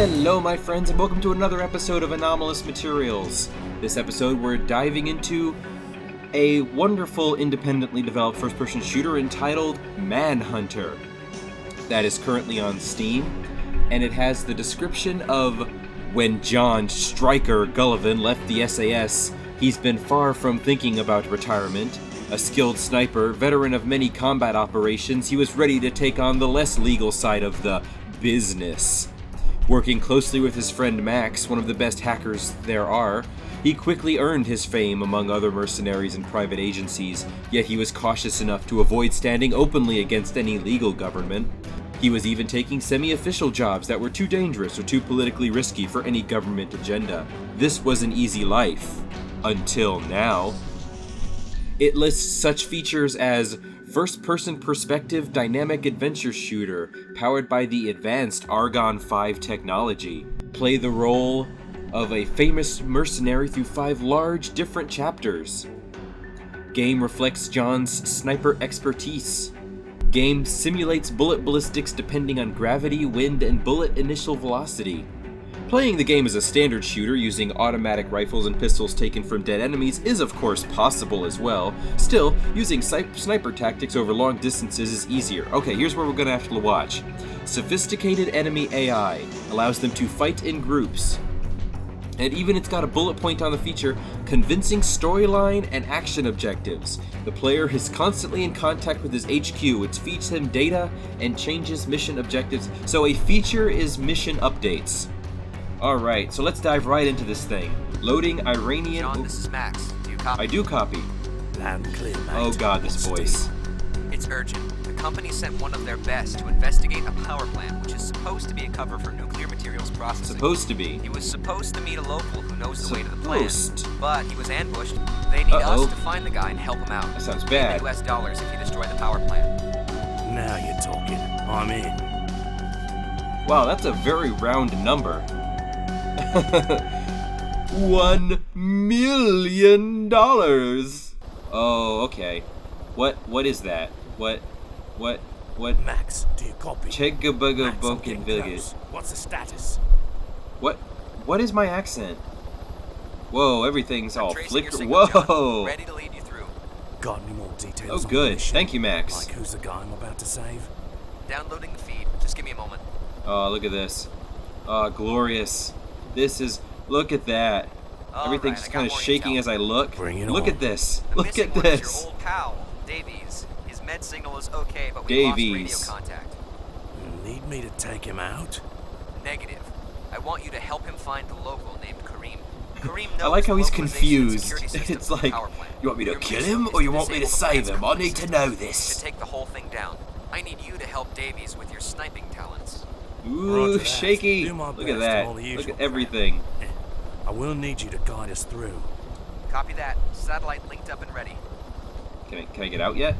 Hello my friends, and welcome to another episode of Anomalous Materials. This episode we're diving into a wonderful independently developed first-person shooter entitled Manhunter. That is currently on Steam, and it has the description of when John Stryker Gullivan left the SAS, he's been far from thinking about retirement. A skilled sniper, veteran of many combat operations, he was ready to take on the less legal side of the business. Working closely with his friend Max, one of the best hackers there are, he quickly earned his fame among other mercenaries and private agencies, yet he was cautious enough to avoid standing openly against any legal government. He was even taking semi-official jobs that were too dangerous or too politically risky for any government agenda. This was an easy life. Until now. It lists such features as first-person perspective dynamic adventure shooter, powered by the advanced Argon 5 technology. Play the role of a famous mercenary through 5 large different chapters. Game reflects John's sniper expertise. Game simulates bullet ballistics depending on gravity, wind, and bullet initial velocity. Playing the game as a standard shooter using automatic rifles and pistols taken from dead enemies is of course possible as well. Still, using sniper tactics over long distances is easier. Okay, here's where we're gonna have to watch. Sophisticated enemy AI allows them to fight in groups. And even it's got a bullet point on the feature, convincing storyline and action objectives. The player is constantly in contact with his HQ, which feeds him data and changes mission objectives. So a feature is mission updates. Alright, so let's dive right into this thing. Loading Iranian... John, this is Max. Do you copy? I do copy. Land clear, mate. Oh god, this voice. It's urgent. The company sent one of their best to investigate a power plant, which is supposed to be a cover for nuclear materials processing. Supposed to be. He was supposed to meet a local who knows the way to the plant, but he was ambushed. They need us to find the guy and help him out. That sounds bad. US dollars if you destroy the power plant. Now you're talking. I'm in. Wow, that's a very round number. $1 million. Oh, okay. What is that? What? Max, do you copy? Chegabugabokin village. What's the status? What is my accent? Whoa, everything's all flicked. Whoa. Ready to lead you through. Got any more details? Oh, good. Thank you, Max. Like who's the guy I'm about to save? Downloading the feed. Just give me a moment. Oh, look at this. Ah, glorious. This is, look at that. Everything's just kind of shaking as I look. Look at this. Look at this. Your old pal, Davies. His med signal is okay, but we lost radio contact. Need me to take him out? Negative. I want you to help him find the local named Kareem. Kareem knows. I like how he's confused. It's like, you want me to kill him or you want me to save him? I need to know this. To take the whole thing down. I need you to help Davies with your sniping talents. Ooh, shaky! Look at that. Look at everything. I will need you to guide us through. Copy that. Satellite linked up and ready. Can I get out yet?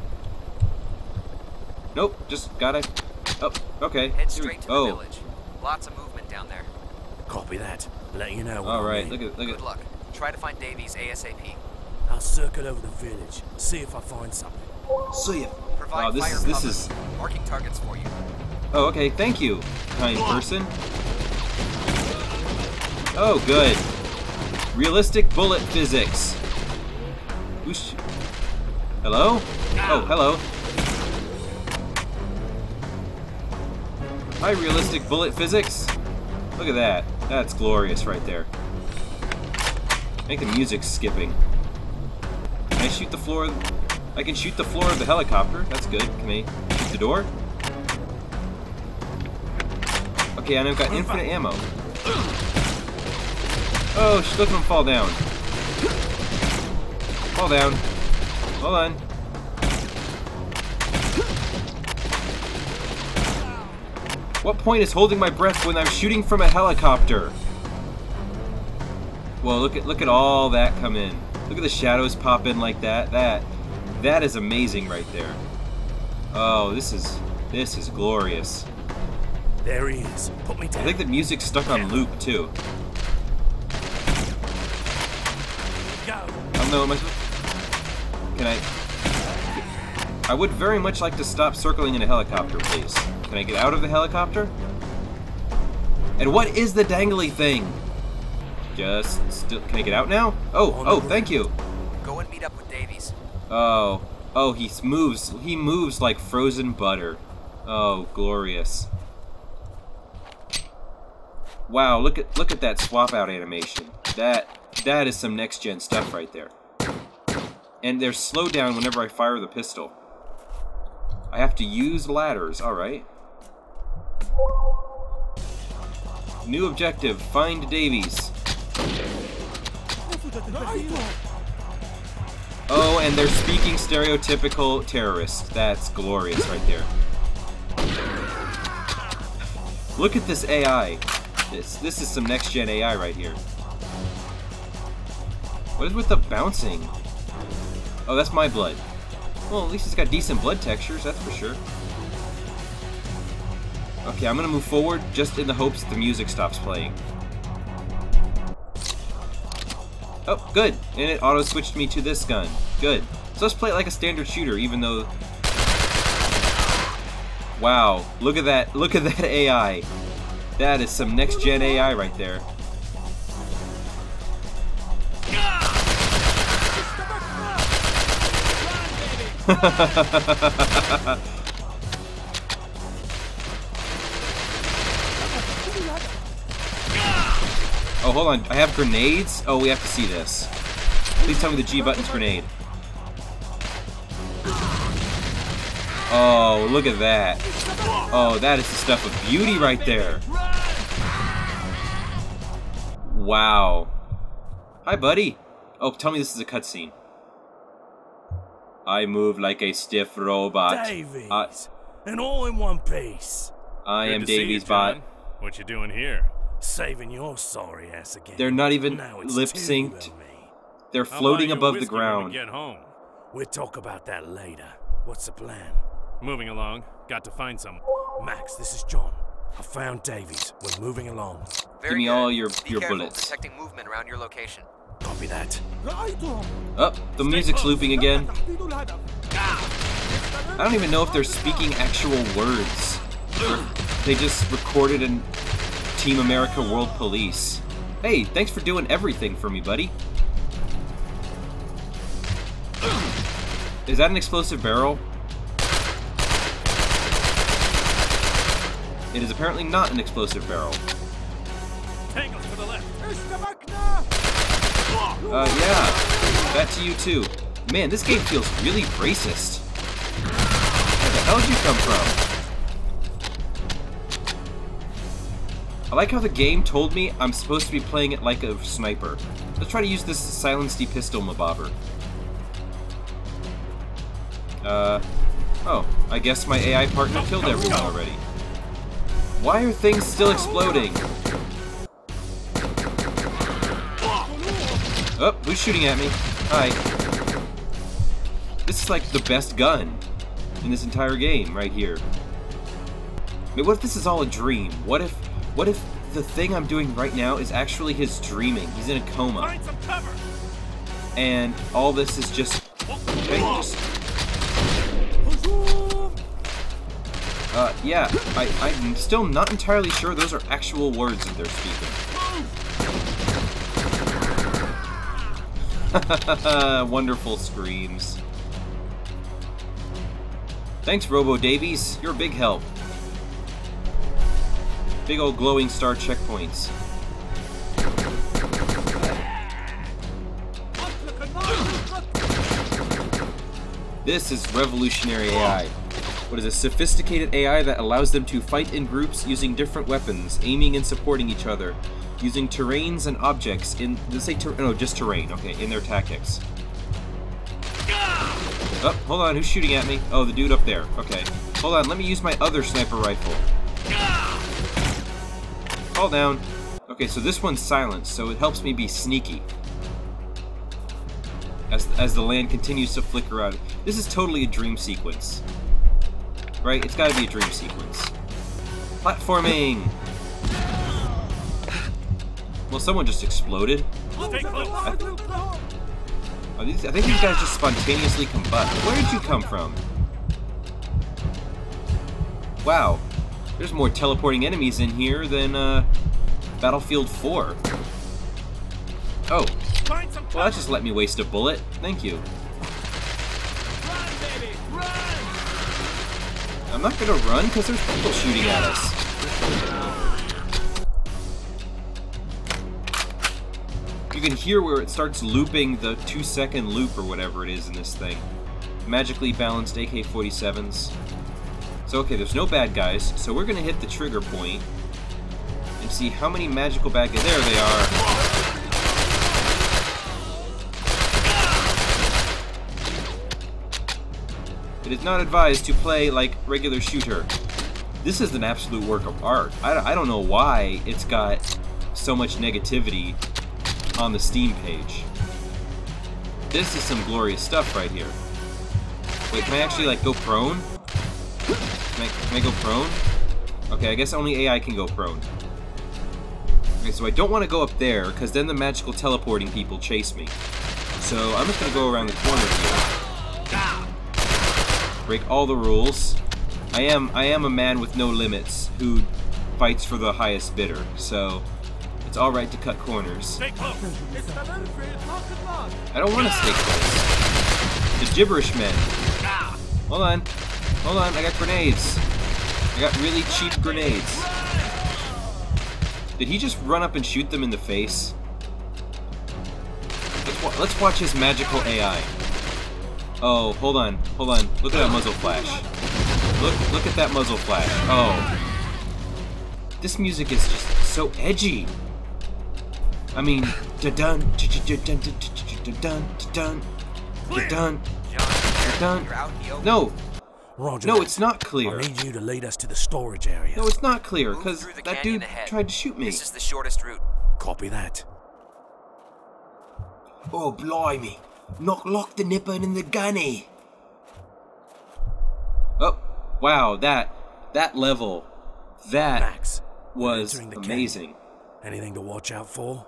Nope, just gotta... Oh, okay. Head straight to the village. Lots of movement down there. Copy that. Let you know. Alright, look at... Good luck. Try to find Davies ASAP. I'll circle over the village. See if I find something. See ya. Wow, this is... Marking targets for you. Oh, okay, thank you, kind person. Oh, good. Realistic bullet physics. Oosh. Hello? Oh, hello. Hi, realistic bullet physics. Look at that. That's glorious right there. Make the music skipping. Can I shoot the floor? I can shoot the floor of the helicopter. That's good. Can I shoot the door? Okay, and I've got infinite ammo. Oh, look at him fall down. Fall down. Hold on. What point is holding my breath when I'm shooting from a helicopter? Well, look at all that come in. Look at the shadows pop in like that. That is amazing right there. Oh, this is glorious. There he is. Put me down. I think the music's stuck on loop too. Go. I don't know. Am I supposed... Can I? I would very much like to stop circling in a helicopter, please. Can I get out of the helicopter? And what is the dangly thing? Just still, can I get out now? Oh, thank you. Go and meet up with Davies. Oh, he moves. He moves like frozen butter. Oh, glorious. Wow, look at that swap out animation. That is some next gen stuff right there. And there's slowdown whenever I fire the pistol. I have to use ladders. All right. New objective: find Davies. Oh, and they're speaking stereotypical terrorists. That's glorious right there. Look at this AI. This is some next-gen AI right here. What is with the bouncing? Oh, that's my blood. Well, at least it's got decent blood textures, that's for sure. Okay, I'm gonna move forward just in the hopes that the music stops playing. Oh, good! And it auto-switched me to this gun. Good. So let's play it like a standard shooter, even though... Wow, look at that AI. That is some next-gen AI right there. Oh, hold on. I have grenades? Oh, we have to see this. Please tell me the G button's grenade. Oh, look at that. Oh, that is the stuff of beauty right there. Wow. Hi, buddy. Oh, tell me this is a cutscene. I move like a stiff robot. Davies, and all in one piece. I am Davies, bot. What you doing here? Saving your sorry ass again. They're not even lip-synced. They're floating above the ground. Get home. We'll talk about that later. What's the plan? Moving along. Got to find some. Max, this is John. I found Davies. We're moving along. Give me all your bullets. Detecting movement around your location. Copy that. Oh, the music's looping again. I don't even know if they're speaking actual words. They just recorded and. Team America World Police. Hey, thanks for doing everything for me, buddy. Is that an explosive barrel? It is apparently not an explosive barrel. Tangle to the left. Yeah. That to you too. Man, this game feels really racist. Where the hell did you come from? I like how the game told me I'm supposed to be playing it like a sniper. Let's try to use this silenced pistol, mabobber. Oh, I guess my AI partner killed everyone already. Why are things still exploding? Oh, who's shooting at me? Hi. This is like the best gun in this entire game right here. I mean, what if this is all a dream? What if the thing I'm doing right now is actually his dreaming? He's in a coma. Find some cover. And all this is just... Okay, yeah, I'm still not entirely sure those are actual words that they're speaking. Wonderful screams. Thanks, Robo Davies. You're a big help. Big old glowing star checkpoints. This is revolutionary AI. What is a sophisticated AI that allows them to fight in groups using different weapons, aiming and supporting each other, using terrains and objects in, did it say no, just terrain, okay, in their tactics. Oh, hold on, who's shooting at me? Oh, the dude up there, okay. Hold on, let me use my other sniper rifle. Fall down. Okay, so this one's silenced, so it helps me be sneaky. As the land continues to flicker out. This is totally a dream sequence. Right? It's gotta be a dream sequence. Platforming! Well, someone just exploded. I think these guys just spontaneously combust. Where did you come from? Wow. There's more teleporting enemies in here than Battlefield 4. Oh. Well, that just let me waste a bullet. Thank you. Run, baby, run! I'm not gonna run because there's people shooting at us. You can hear where it starts looping the 2-second loop or whatever it is in this thing. Magically balanced AK-47s. So okay, there's no bad guys, so we're gonna hit the trigger point and see how many magical bad guys. There they are. It is not advised to play like regular shooter. This is an absolute work of art. I don't know why it's got so much negativity on the Steam page. This is some glorious stuff right here. Wait, can I actually like go prone? Can I go prone? Okay, I guess only AI can go prone. Okay, so I don't want to go up there because then the magical teleporting people chase me. So I'm just gonna go around the corner here. Break all the rules. I am a man with no limits who fights for the highest bidder, so it's all right to cut corners. Stay close. I don't want to stay close. The gibberish men. Hold on, hold on. I got grenades. I got really cheap grenades. Did he just run up and shoot them in the face? Let's watch his magical AI. Oh, hold on, hold on. Look at that muzzle flash. Look at that muzzle flash. Oh. This music is just so edgy. I mean, da-dun, da-dun, da-dun, da-dun, da-dun, da-dun. No! Roger. No, it's not clear. I need you to lead us to the storage area. No, it's not clear, because that dude tried to shoot me. This is the shortest route. Copy that. Oh, blimey. Knock lock the nipper in the gunny. Oh, wow, that level. That Max, was amazing. Canyon. Anything to watch out for?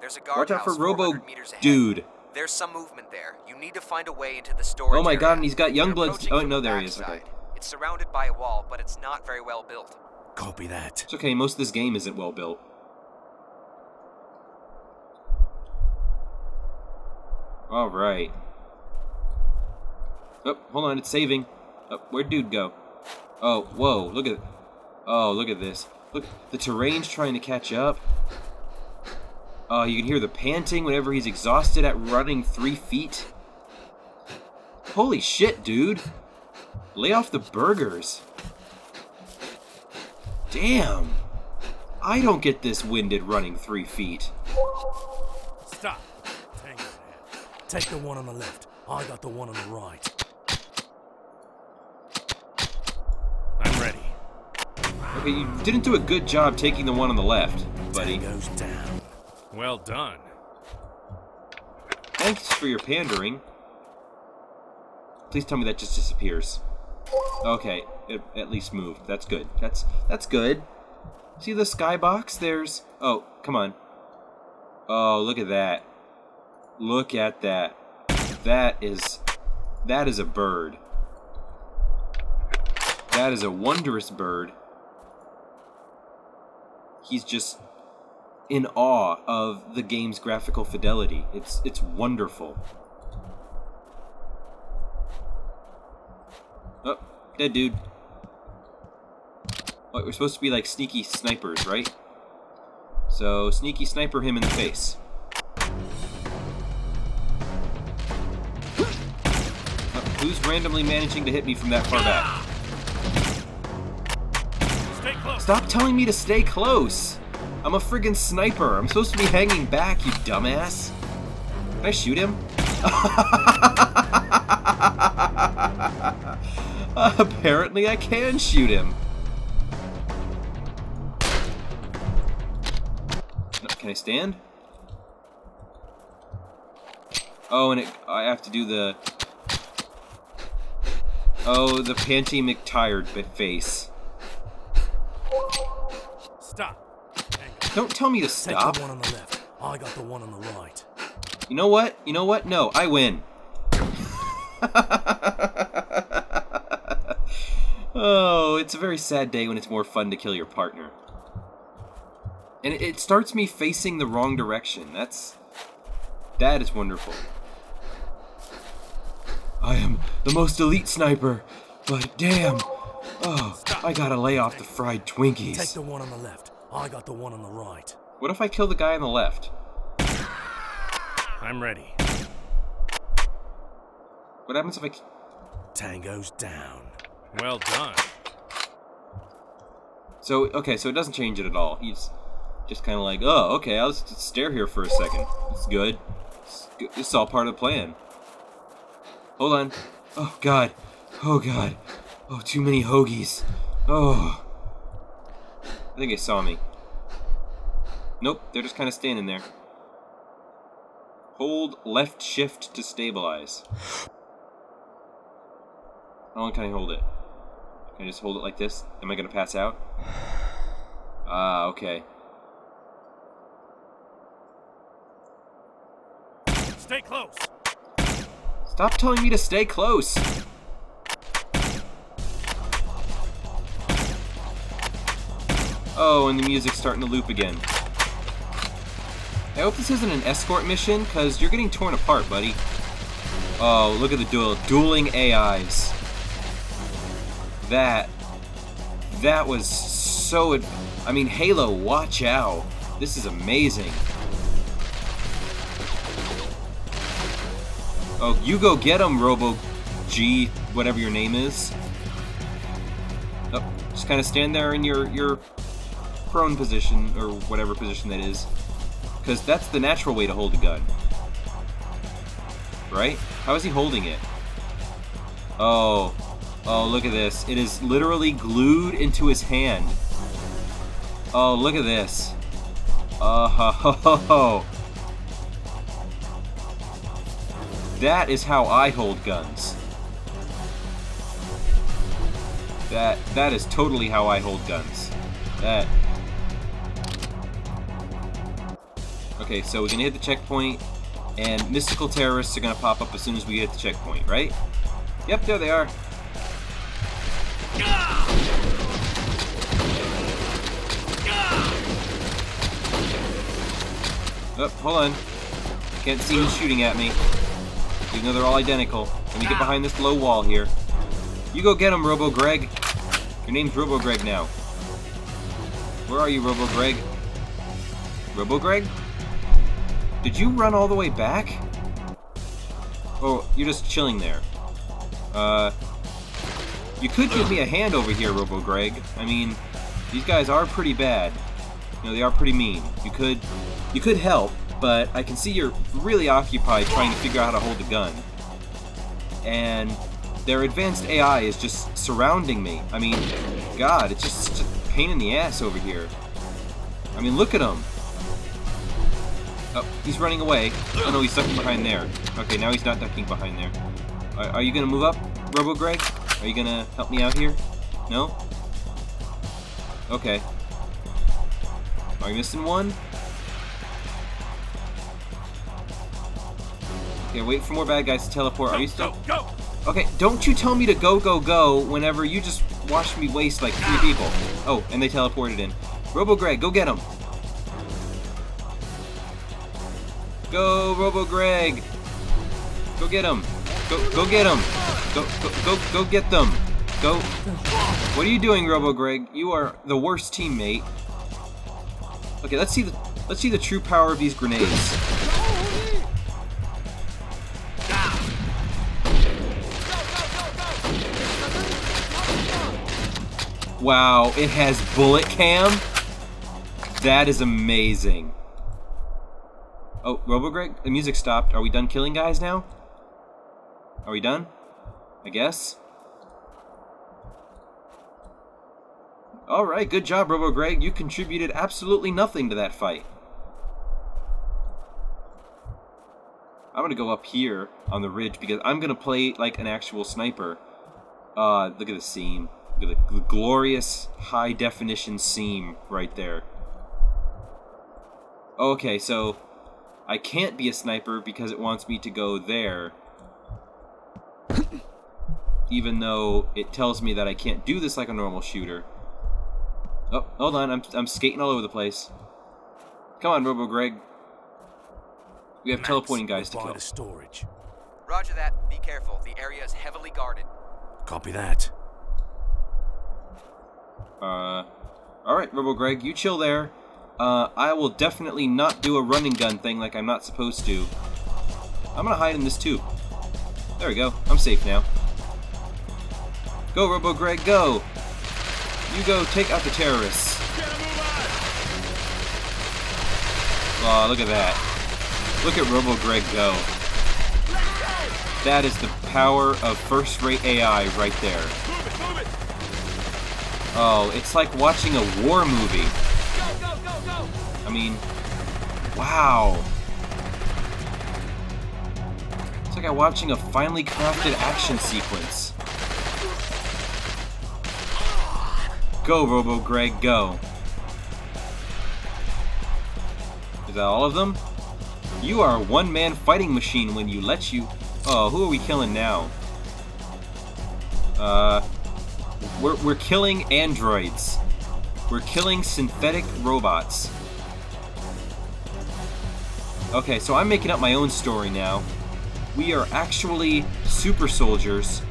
There's a guard. Watch out for Robo Dude. There's some movement there. You need to find a way into the storage. Oh my god, and he's got Youngblood's. Oh no, there he is. Okay. It's surrounded by a wall, but it's not very well built. Copy that. It's okay, most of this game isn't well built. Alright. Oh, hold on, it's saving. Oh, where'd dude go? Oh, whoa, look at... Oh, look at this. Look, the terrain's trying to catch up. Oh, you can hear the panting whenever he's exhausted at running 3 feet. Holy shit, dude. Lay off the burgers. Damn. I don't get this winded running 3 feet. Stop. Take the one on the left. I got the one on the right. I'm ready. Okay, you didn't do a good job taking the one on the left, buddy. Goes down. Well done. Thanks for your pandering. Please tell me that just disappears. Okay, it at least moved. That's good. That's good. See the skybox? There's... Oh, come on. Oh, look at that. Look at that. That is a bird. That is a wondrous bird. He's just in awe of the game's graphical fidelity. It's wonderful. Oh, dead dude. What, we're supposed to be like sneaky snipers, right? So sneaky sniper him in the face. Who's randomly managing to hit me from that far back? Stay close. Stop telling me to stay close! I'm a friggin' sniper. I'm supposed to be hanging back, you dumbass. Can I shoot him? Apparently I can shoot him. No, can I stand? Oh, and I have to do the... Oh, the panty McTired face. Stop. Don't tell me to stop. Take the one on the left. I got the one on the right. You know what? You know what? No, I win. Oh, it's a very sad day when it's more fun to kill your partner. And it starts me facing the wrong direction. That is wonderful. I am the most elite sniper, but damn. Oh, I gotta lay off the fried Twinkies. Take the one on the left. I got the one on the right. What if I kill the guy on the left? I'm ready. What happens if I... Tango's down. Well done. So, okay, so it doesn't change it at all. He's just kind of like, oh, okay, I'll just stare here for a second. It's good. It's all part of the plan. Hold on. Oh, God. Oh, God. Oh, too many hoagies. Oh. I think they saw me. Nope, they're just kind of standing there. Hold left shift to stabilize. How long can I hold it? Can I just hold it like this? Am I gonna pass out? Ah, okay. Stay close. Stop telling me to stay close. Oh, and the music's starting to loop again. I hope this isn't an escort mission, because you're getting torn apart, buddy. Oh, look at the duel. Dueling AIs. That was so... I mean, Halo, watch out. This is amazing. Oh, you go get him, Robo G, whatever your name is. Oh, just kind of stand there in your prone position, or whatever position that is. Because that's the natural way to hold a gun. Right? How is he holding it? Oh... Oh, look at this. It is literally glued into his hand. Oh, look at this. Oh, ho, ho, ho. That is how I hold guns. That is totally how I hold guns. That. Okay, so we're gonna hit the checkpoint, and mystical terrorists are gonna pop up as soon as we hit the checkpoint, right? Yep, there they are. Oh, hold on. Can't see who's shooting at me. Even though they're all identical. Let me get behind this low wall here. You go get him, Robo Greg. Your name's Robo Greg now. Where are you, Robo Greg? Robo Greg? Did you run all the way back? Oh, you're just chilling there. You could give me a hand over here, Robo Greg. I mean, these guys are pretty bad. You know, they are pretty mean. You could help, but I can see you're really occupied trying to figure out how to hold a gun. And their advanced AI is just surrounding me. I mean, God, it's just such a pain in the ass over here. I mean, look at him. Oh, he's running away. Oh no, he's ducking behind there. Okay, now he's not ducking behind there. Are you gonna move up, Robo Greg? Are you gonna help me out here? No? Okay. Are you missing one? Okay, wait for more bad guys to teleport. Are you still? Go, go. Okay, don't you tell me to go, go, go whenever you just watched me waste like three people. Oh, and they teleported in. Robo Greg, go get him. Go, Robo Greg. Go get him. Go get him. Go get them. Go. What are you doing, Robo Greg? You are the worst teammate. Okay, let's see the true power of these grenades. Wow, it has bullet cam? That is amazing. Oh, Robo Greg, the music stopped. Are we done killing guys now? Are we done? I guess. Alright, good job, Robo Greg. You contributed absolutely nothing to that fight. I'm gonna go up here on the ridge because I'm gonna play like an actual sniper. Look at the seam. Look at the glorious high-definition seam right there. Okay, so I can't be a sniper because it wants me to go there. Even though it tells me that I can't do this like a normal shooter. Oh, hold on, I'm skating all over the place. Come on, Robo Greg. We have Max, teleporting guys to kill. Storage. Roger that. Be careful. The area is heavily guarded. Copy that. Alright, Robo Greg, you chill there. I will definitely not do a running gun thing like I'm not supposed to. I'm gonna hide in this tube. There we go. I'm safe now. Go, Robo Greg, go! You go take out the terrorists. Aw, oh, look at that. Look at Robo Greg go. That is the power of first-rate AI right there. Oh, it's like watching a war movie. I mean, wow. It's like I'm watching a finely crafted action sequence. Go, Robo Greg, go. Is that all of them? You are a one-man fighting machine when you let you... Oh, who are we killing now? We're killing androids. We're killing synthetic robots. Okay, so I'm making up my own story now. We are actually super soldiers.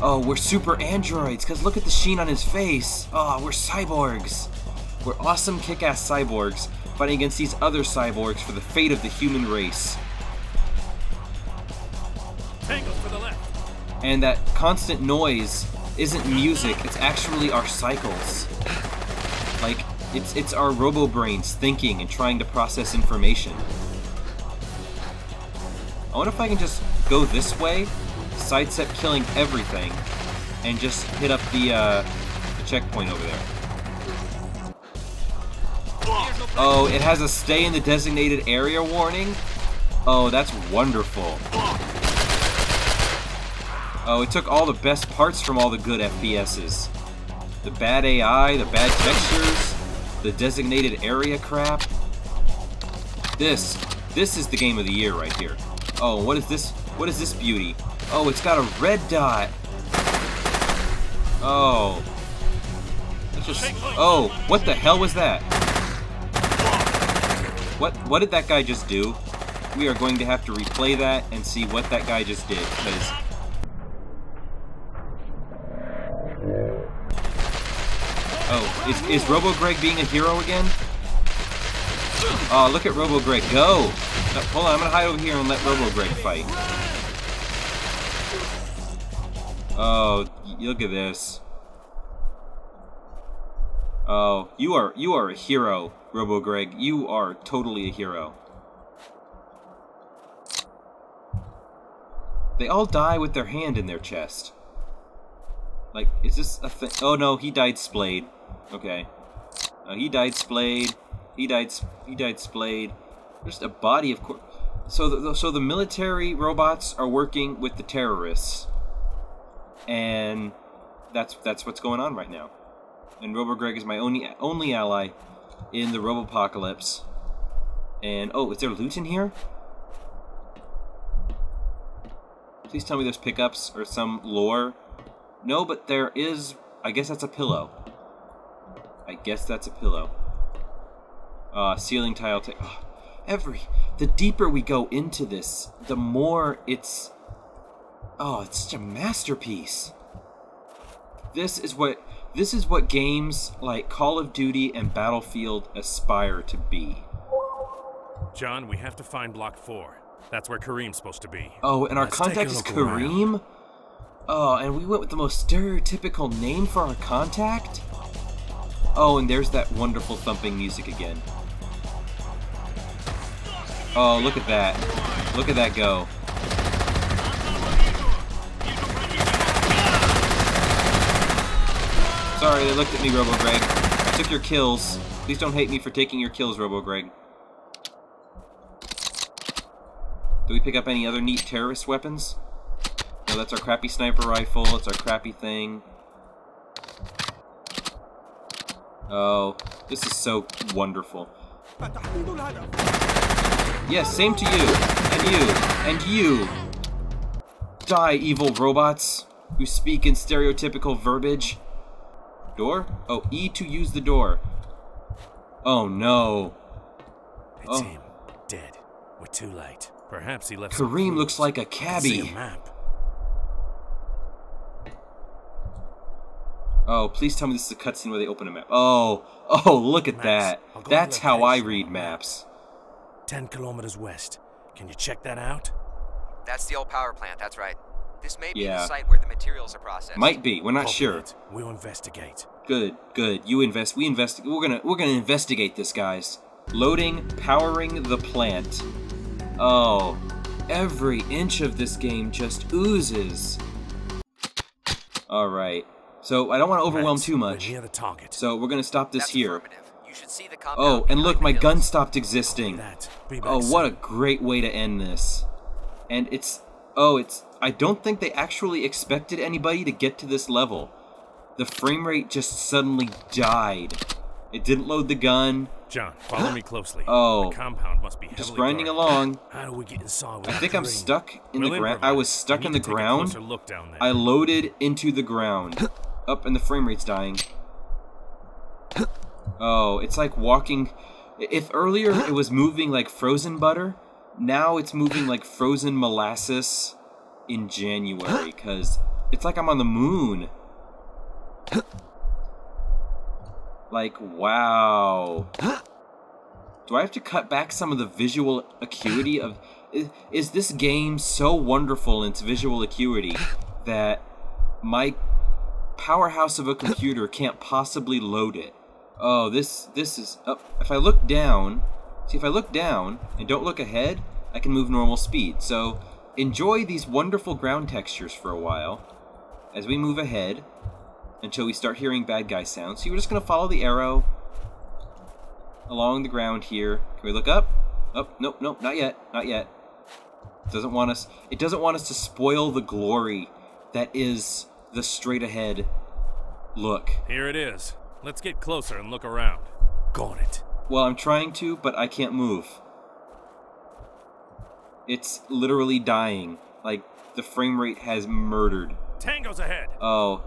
Oh, we're super androids, because look at the sheen on his face. Oh, we're cyborgs. We're awesome kick-ass cyborgs fighting against these other cyborgs for the fate of the human race. Tangle for the left. And that constant noise isn't music, it's actually our cycles. Like, it's our robo-brains thinking and trying to process information. I wonder if I can just go this way, sidestep killing everything, and just hit up the checkpoint over there. Oh, it has a stay in the designated area warning? Oh, that's wonderful. Oh, it took all the best parts from all the good FPSs. The bad AI, the bad textures, the designated area crap. This is the game of the year right here. Oh, what is this? What is this beauty? Oh, it's got a red dot. Oh. Let's just... Oh, what the hell was that? What did that guy just do? We are going to have to replay that and see what that guy just did, because... Oh, is Robo Greg being a hero again? Oh, look at Robo Greg go! No, hold on, I'm gonna hide over here and let Robo Greg fight. Oh, look at this. Oh, you are a hero, Robo Greg. You are totally a hero. They all die with their hand in their chest. Like, is this a thing? Oh no, he died splayed. Okay. He died splayed. He died splayed. Just a body of course. So the military robots are working with the terrorists. And that's what's going on right now. And Robo Greg is my only ally in the Robopocalypse. And oh, is there loot in here? Please tell me there's pickups or some lore. No, but there is... I guess that's a pillow. I guess that's a pillow. Ceiling tile... The deeper we go into this, the more it's... Oh, it's such a masterpiece. This is what games like Call of Duty and Battlefield aspire to be. John, we have to find Block 4. That's where Kareem's supposed to be. Oh, and our contact is Kareem? Oh, and we went with the most stereotypical name for our contact? Oh, and there's that wonderful thumping music again. Oh, look at that. Look at that go. Sorry, they looked at me, Robo Greg. I took your kills. Please don't hate me for taking your kills, Robo Greg. Do we pick up any other neat terrorist weapons? So that's our crappy sniper rifle, it's our crappy thing. Oh, this is so wonderful. Yes, same to you, and you, and you! Die, evil robots, who speak in stereotypical verbiage. Door? Oh, E to use the door. Oh no. It's him. Dead. We're too late. Perhaps he left. Kareem looks like a cabbie. A map. Oh, please tell me this is a cutscene where they open a map. Oh, oh, look at that. That's how I read maps. 10 kilometers west. Can you check that out? That's the old power plant. That's right. This may be the site where the materials are processed. Might be. We're not sure. We'll investigate. Good, good. You invest. We investigate. We're gonna investigate this, guys. Loading, powering the plant. Oh, every inch of this game just oozes. All right. So I don't want to overwhelm too much. We're near the target. So we're gonna stop this here. You should see the compound. Oh, and look, my gun stopped existing. Oh, what a great way to end this. And it's, oh, it's. I don't think they actually expected anybody to get to this level. The frame rate just suddenly died. It didn't load the gun. John, follow me closely. Oh, the compound must be just grinding along. How do we get inside? I think I'm stuck in the ground. I was stuck in the ground. I loaded into the ground. Up and the frame rate's dying. Oh, it's like walking. If earlier it was moving like frozen butter, now it's moving like frozen molasses in January, because it's like I'm on the moon. Like, wow. Do I have to cut back some of the visual acuity of... Is this game so wonderful in its visual acuity that my powerhouse of a computer can't possibly load it? Oh, this is... Oh, if I look down... See, if I look down and don't look ahead, I can move normal speed. So, enjoy these wonderful ground textures for a while as we move ahead until we start hearing bad guy sounds. So you're just going to follow the arrow along the ground here. Can we look up? Oh, nope, nope, not yet, not yet. It doesn't want us... It doesn't want us to spoil the glory that is the straight ahead look. Here it is. Let's get closer and look around. Got it. Well, I'm trying to, but I can't move. It's literally dying. Like, the frame rate has murdered. Tango's ahead! Oh.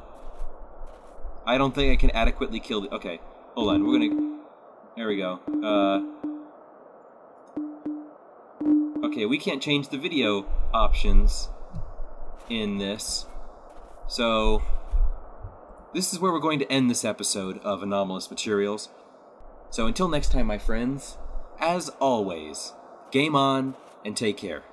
I don't think I can adequately kill the... Okay, hold on. We're gonna... There we go. Okay, we can't change the video options in this. So... This is where we're going to end this episode of Anomalous Materials. So until next time, my friends, as always, game on and take care.